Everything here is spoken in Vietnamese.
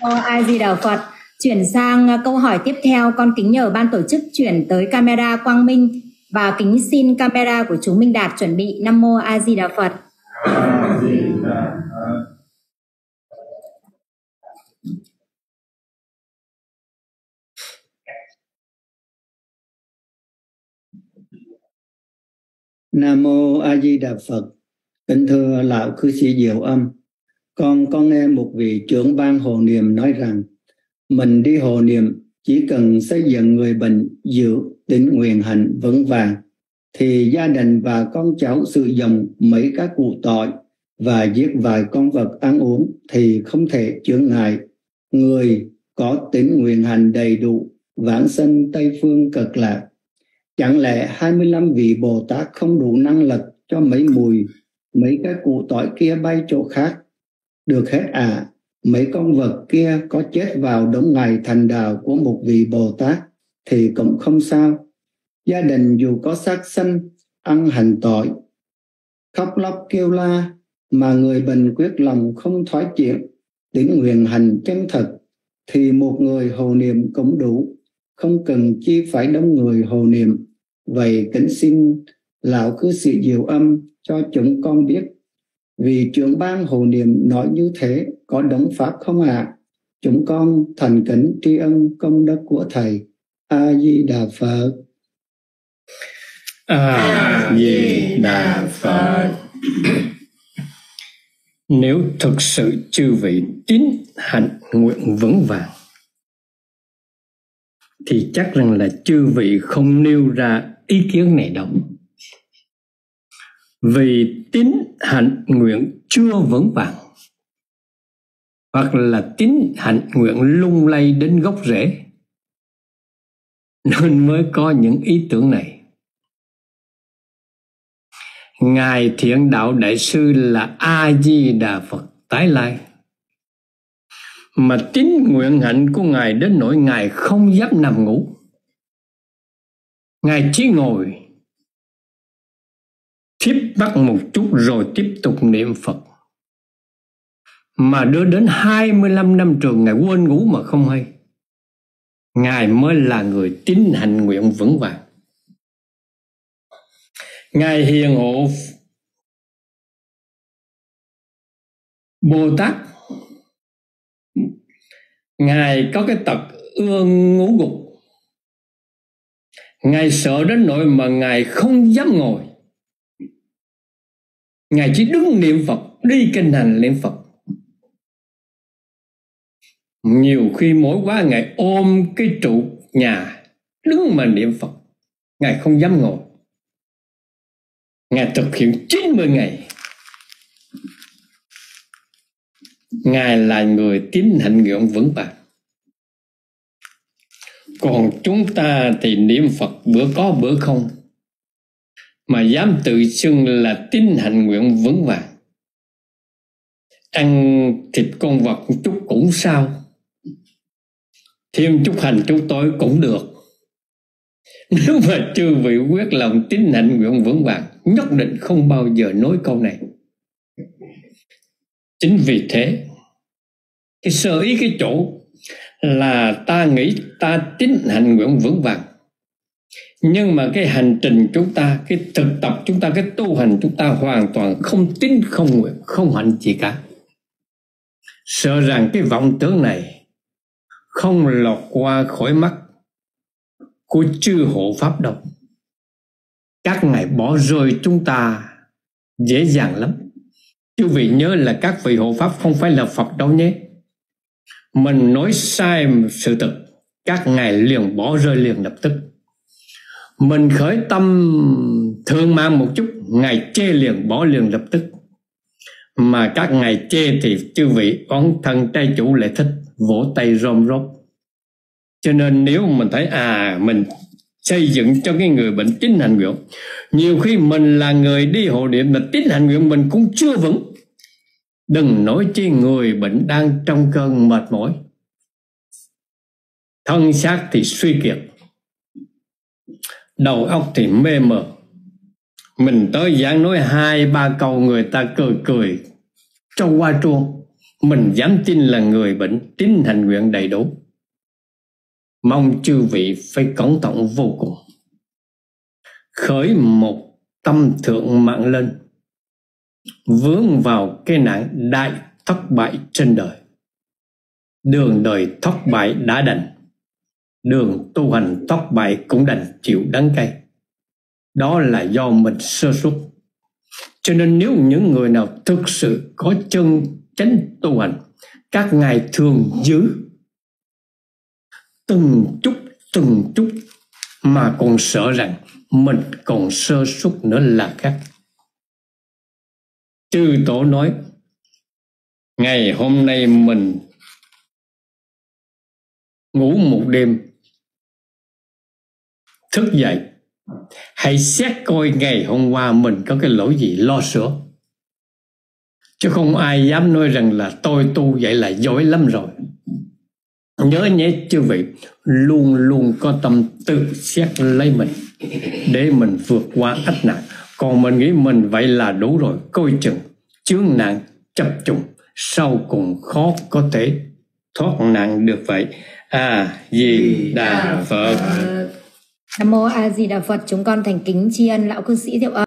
A Di Đà Phật. Chuyển sang câu hỏi tiếp theo, con kính nhờ ban tổ chức chuyển tới camera Quang Minh và kính xin camera của chú Minh Đạt chuẩn bị. Nam mô A Di Đà Phật. Nam mô A Di Đà Phật. Kính thưa Lão Cư Sĩ Diệu Âm, con có nghe một vị trưởng ban Hộ Niệm nói rằng mình đi Hộ Niệm chỉ cần xây dựng người bệnh giữ tín nguyện hạnh vững vàng thì gia đình và con cháu sử dụng mấy các cụ tội và giết vài con vật ăn uống thì không thể chướng ngại người có tín nguyện hạnh đầy đủ vãng sanh Tây Phương Cực Lạc. Chẳng lẽ 25 vị Bồ Tát không đủ năng lực cho mấy các cụ tội kia bay chỗ khác được hết à? Mấy con vật kia có chết vào đúng ngày thành đạo của một vị Bồ Tát thì cũng không sao. Gia đình dù có sát sanh, ăn hành tội, khóc lóc kêu la mà người bệnh quyết lòng không thoái chuyển, tín nguyện hành chân thật thì một người Hộ Niệm cũng đủ, không cần chi phải đông người Hộ Niệm. Vậy kính xin Lão Cư Sĩ Diệu Âm cho chúng con biết vì trưởng ban Hộ Niệm nói như thế có đúng pháp không ạ? Chúng con thành kính tri ân công đức của Thầy. A Di Đà Phật. A Di Đà Phật. Nếu thực sự chư vị tín hạnh nguyện vững vàng thì chắc rằng là chư vị không nêu ra ý kiến này đâu. Vì tín hạnh nguyện chưa vững vàng hoặc là tín hạnh nguyện lung lay đến gốc rễ nên mới có những ý tưởng này. Ngài Thiện Đạo Đại Sư là A Di Đà Phật tái lai, mà tín nguyện hạnh của Ngài đến nỗi Ngài không dám nằm ngủ, Ngài chỉ ngồi thiếp bắt một chút rồi tiếp tục niệm Phật. Mà đưa đến 25 năm trường Ngài quên ngủ mà không hay. Ngài mới là người tín hạnh nguyện vững vàng. Ngài Hiền Hộ Bồ Tát, Ngài có cái tật ưa ngủ gục. Ngài sợ đến nỗi mà Ngài không dám ngồi, Ngài chỉ đứng niệm Phật, đi kinh hành niệm Phật. Nhiều khi mỏi quá Ngài ôm cái trụ nhà đứng mà niệm Phật, Ngài không dám ngồi. Ngài thực hiện 90 ngày. Ngài là người tín hạnh nguyện vững vàng. Còn chúng ta thì niệm Phật bữa có bữa không, mà dám tự xưng là tín hạnh nguyện vững vàng. Ăn thịt con vật một chút cũng sao, thêm chút hành chút tối cũng được. Nếu mà chư vị quyết lòng tín hạnh nguyện vững vàng, nhất định không bao giờ nói câu này. Chính vì thế, cái sơ ý cái chỗ là ta nghĩ ta tín hạnh nguyện vững vàng, nhưng mà cái hành trình chúng ta, cái thực tập chúng ta, cái tu hành chúng ta hoàn toàn không tín, không nguyện, không hạnh gì cả. Sợ rằng cái vọng tưởng này không lọt qua khỏi mắt của chư hộ pháp đâu. Các ngài bỏ rơi chúng ta dễ dàng lắm. Chư vị nhớ là các vị hộ pháp không phải là Phật đâu nhé. Mình nói sai sự thật, các ngài liền bỏ rơi liền lập tức. Mình khởi tâm thương mang một chút, ngài chê liền bỏ liền lập tức. Mà các ngài chê thì chư vị oán thân trai chủ lại thích vỗ tay rôm rốt. Cho nên nếu mình thấy mình xây dựng cho cái người bệnh tín hạnh nguyện, nhiều khi mình là người đi Hộ Niệm mà tín hạnh nguyện mình cũng chưa vững, đừng nói chi người bệnh đang trong cơn mệt mỏi, thân xác thì suy kiệt, đầu óc thì mê mờ. Mình tới giảng nói 2-3 câu người ta cười cho qua chuông. Mình dám tin là người bệnh tín thành nguyện đầy đủ. Mong chư vị phải cẩn thận vô cùng. Khởi một tâm thượng mạng lên, vướng vào cái nạn đại thất bại trên đời. Đường đời thất bại đã đành, đường tu hành thất bại cũng đành chịu đắng cay. Đó là do mình sơ suất. Cho nên nếu những người nào thực sự có chân chánh tu hành, các ngài thường giữ từng chút mà còn sợ rằng mình còn sơ suất nữa là khác. Chư tổ nói, ngày hôm nay mình ngủ một đêm, thức dậy, hãy xét coi ngày hôm qua mình có cái lỗi gì lo sửa. Chứ không ai dám nói rằng là tôi tu vậy là giỏi lắm rồi. Nhớ nhé chư vị, luôn luôn có tâm tự xét lấy mình để mình vượt qua ách nạn. Còn mình nghĩ mình vậy là đủ rồi, coi chừng chướng nạn chập trùng, sau cùng khó có thể thoát nạn được vậy. A Di Đà Phật. Nam mô A Di Đà Phật. Chúng con thành kính tri ân Lão Cư Sĩ Diệu Âm.